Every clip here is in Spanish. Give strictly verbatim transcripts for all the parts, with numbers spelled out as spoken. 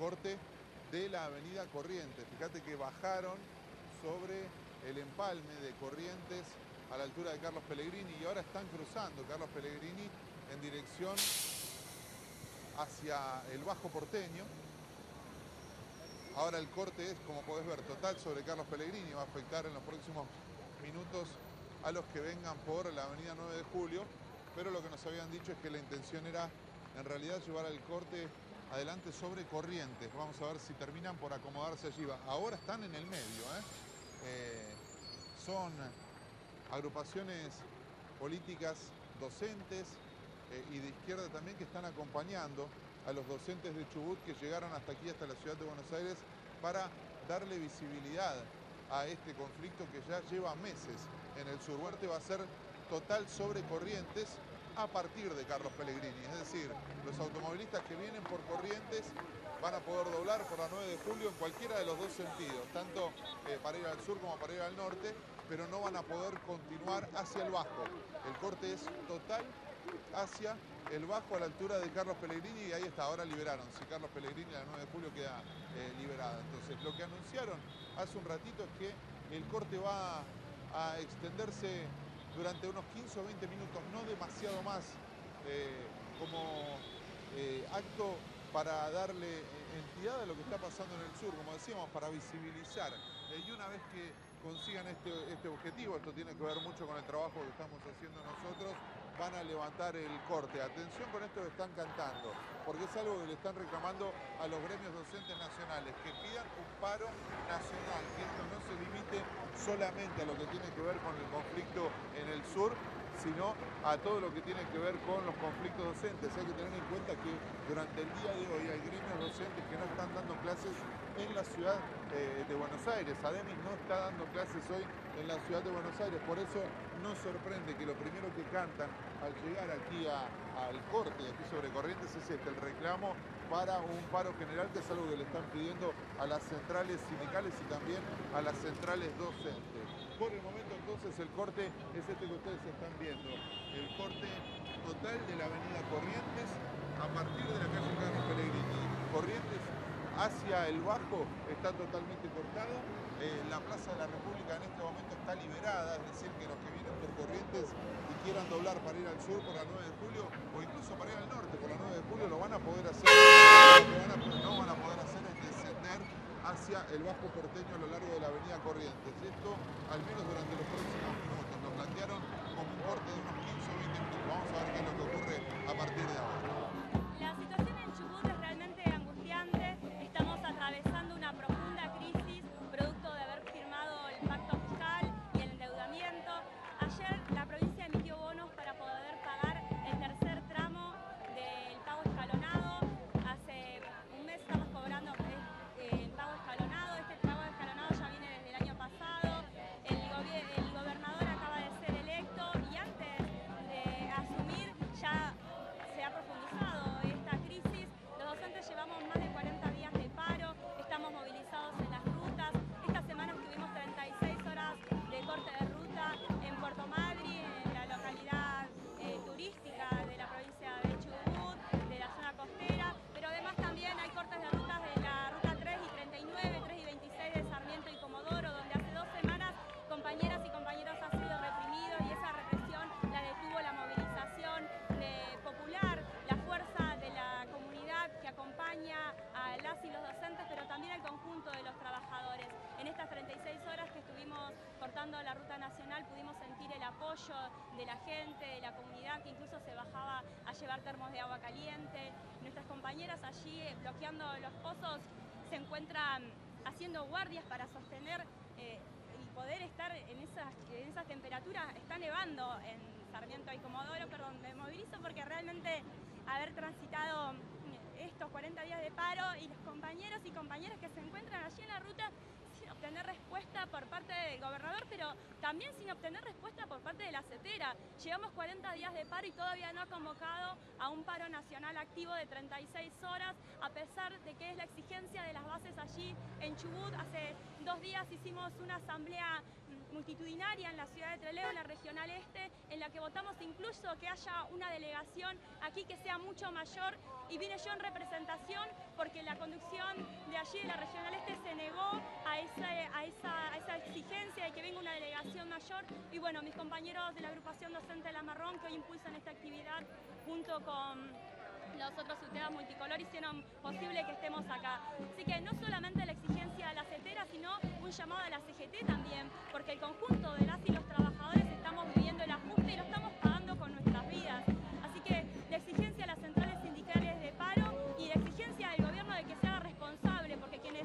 corte de la avenida Corrientes. Fíjate que bajaron sobre el empalme de Corrientes a la altura de Carlos Pellegrini y ahora están cruzando Carlos Pellegrini en dirección hacia el Bajo Porteño. Ahora el corte es, como podés ver, total sobre Carlos Pellegrini. Va a afectar en los próximos minutos a los que vengan por la avenida nueve de julio. Pero lo que nos habían dicho es que la intención era, en realidad, llevar el corte adelante sobre Corrientes. Vamos a ver si terminan por acomodarse allí. Ahora están en el medio, ¿eh? Eh, son agrupaciones políticas docentes eh, y de izquierda también que están acompañando a los docentes de Chubut que llegaron hasta aquí, hasta la ciudad de Buenos Aires, para darle visibilidad a este conflicto que ya lleva meses en el sur. Huerte va a ser total sobre Corrientes a partir de Carlos Pellegrini. Es decir, los automovilistas que vienen por Corrientes van a poder doblar por la nueve de julio en cualquiera de los dos sentidos, tanto eh, para ir al sur como para ir al norte, pero no van a poder continuar hacia el Bajo. El corte es total hacia el Bajo a la altura de Carlos Pellegrini y ahí está, ahora liberaron. Si Carlos Pellegrini a la nueve de julio queda eh, liberada. Entonces, lo que anunciaron hace un ratito es que el corte va a, a extenderse durante unos quince o veinte minutos, no demasiado más, eh, como eh, acto para darle entidad a lo que está pasando en el sur, como decíamos, para visibilizar. Eh, y una vez que consigan este, este objetivo, esto tiene que ver mucho con el trabajo que estamos haciendo nosotros, van a levantar el corte. Atención con esto que están cantando, porque es algo que le están reclamando a los gremios docentes nacionales, que pidan un paro nacional, que esto no se limite solamente a lo que tiene que ver con el conflicto en el sur, sino a todo lo que tiene que ver con los conflictos docentes. Hay que tener en cuenta que durante el día de hoy hay gremios docentes que no están dando clases en la ciudad eh, de Buenos Aires. ADEMIS no está dando clases hoy en la ciudad de Buenos Aires, por eso no sorprende que lo primero que cantan al llegar aquí a, al corte, aquí sobre Corrientes, es este, el reclamo para un paro general, que es algo que le están pidiendo a las centrales sindicales y también a las centrales docentes. Por el momento, entonces, el corte es este que ustedes están viendo, el corte total de la avenida Corrientes a partir de la calle Carlos Pellegrini. Corrientes hacia el Bajo está totalmente cortado. Eh, la Plaza de la República en este momento está liberada, es decir, que los que vienen por Corrientes y quieran doblar para ir al sur por la nueve de julio o incluso para ir al norte por la nueve de julio lo van a poder hacer. Lo que van a, no van a poder hacer es descender hacia el Bajo Porteño a lo largo de la avenida Corrientes. Esto al menos durante los próximos minutos. Lo plantearon como un corte de unos quince o veinte minutos. Vamos a ver qué es lo que ocurre a partir de ahora. La situación en Chubut es realmente angustiante. Estamos atravesando una profunda crisis producto de haber firmado el pacto fiscal y el endeudamiento. Ayer la provincia emitió bonos para poder pagar el tercer tramo del pago escalonado. Hace un mes estamos cobrando el pago escalonado. Este pago escalonado ya viene desde el año pasado. El, gobe- el gobernador acaba de ser electo y antes de asumir ya se ha profundizado esta crisis. Los docentes llevamos más de cuarenta días de paro, estamos movilizados en las rutas. Esta semana estuvimos treinta y seis horas de corte de ruta en Puerto Madrid, en la localidad eh, turística de la provincia de Chubut, de la zona costera, pero además también hay cortes de rutas de la ruta tres y treinta y nueve, tres y veintiséis de Sarmiento y Comodoro, donde hace dos semanas compañeras y compañeros han sido reprimidos y esa represión la detuvo la movilización eh, popular, la fuerza de la comunidad que acompaña a las y los docentes, pero también al conjunto de los trabajadores. En estas treinta y seis horas que estuvimos cortando la ruta nacional pudimos sentir el apoyo de la gente, de la comunidad, que incluso se bajaba a llevar termos de agua caliente. Nuestras compañeras allí bloqueando los pozos se encuentran haciendo guardias para sostener eh, y poder estar en esas, en esas temperaturas. Está nevando en Sarmiento y Comodoro, perdón, me movilizo porque realmente haber transitado estos cuarenta días de paro y los compañeros y compañeras que se encuentran allí en la ruta sin obtener respuesta por parte del gobernador, pero también sin obtener respuesta por parte de la CETERA. Llevamos cuarenta días de paro y todavía no ha convocado a un paro nacional activo de treinta y seis horas, a pesar de que es la exigencia de las bases allí en Chubut. Hace dos días hicimos una asamblea multitudinaria en la ciudad de Trelew, la Regional Este, en la que votamos incluso que haya una delegación aquí que sea mucho mayor, y vine yo en representación porque la conducción de allí, de la Regional Este, se negó a esa, a esa, a esa exigencia de que venga una delegación mayor, y bueno, mis compañeros de la agrupación docente de la Marrón, que hoy impulsan esta actividad junto con los otros U T E s multicolor, hicieron posible que estemos acá. Así que no solamente la exigencia de la CETERA, sino un llamado a la C G T también, porque el conjunto de las y los trabajadores estamos viviendo el ajuste y lo estamos pagando con nuestras vidas. Así que la exigencia de las centrales sindicales de paro y la exigencia del gobierno de que se haga responsable, porque quienes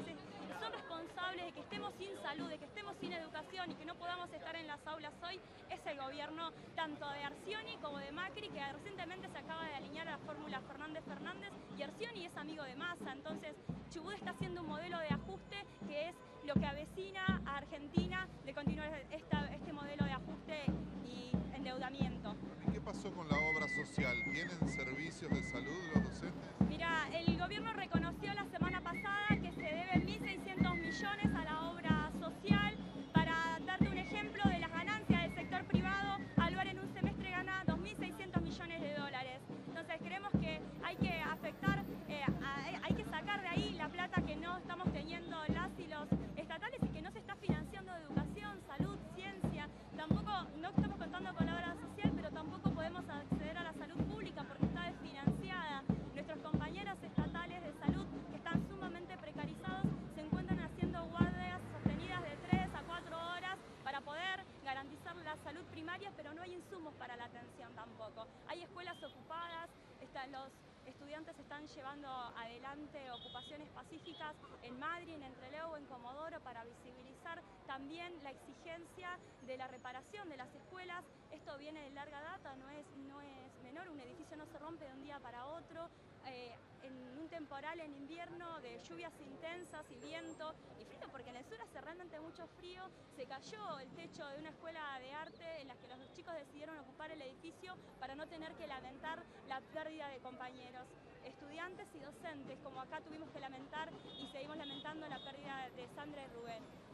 son responsables de que estemos sin salud, de que estemos sin educación y que no podamos estar en las aulas hoy, es el gobierno tanto de Arcioni como de Macri, que recientemente se acaba de alinear a la fórmula Fernández Fernández, y Arcioni es amigo de Massa. Entonces Chubut está haciendo un modelo de ajuste que es lo que avecina a Argentina de continuar esta, este modelo de ajuste y endeudamiento. ¿Y qué pasó con la obra social? ¿Tienen servicios de salud los docentes? Mira, el gobierno reconoció la semana pasada que se deben mil seiscientos millones a la obra social. Para darte un ejemplo de las ganancias del sector privado, Aluar en un semestre gana dos mil seiscientos millones de dólares. Entonces creemos que hay que afectar, eh, a, hay que sacar de ahí la plata que no estamos teniendo las y los estatales y que no se está financiando educación, salud, ciencia. Tampoco, no estamos contando con la obra social, pero tampoco podemos acceder a la salud pública porque está desfinanciada. Nuestros compañeros estatales de salud, que están sumamente precarizados, se encuentran haciendo guardias sostenidas de tres a cuatro horas para poder garantizar la salud primaria, pero no hay insumos para la atención tampoco. Hay escuelas ocupadas, están los estudiantes están llevando adelante ocupaciones pacíficas en Madrid, en Trelew, en Comodoro, para visibilizar también la exigencia de la reparación de las escuelas. Esto viene de larga data, no es, no es menor, un edificio no se rompe de un día para otro. Eh, en un temporal en invierno de lluvias intensas y viento y frío, porque en el sur hace realmente mucho frío, se cayó el techo de una escuela de arte en la que los chicos decidieron ocupar el edificio para no tener que lamentar la pérdida de compañeros, estudiantes y docentes, como acá tuvimos que lamentar y seguimos lamentando la pérdida de Sandra y Rubén.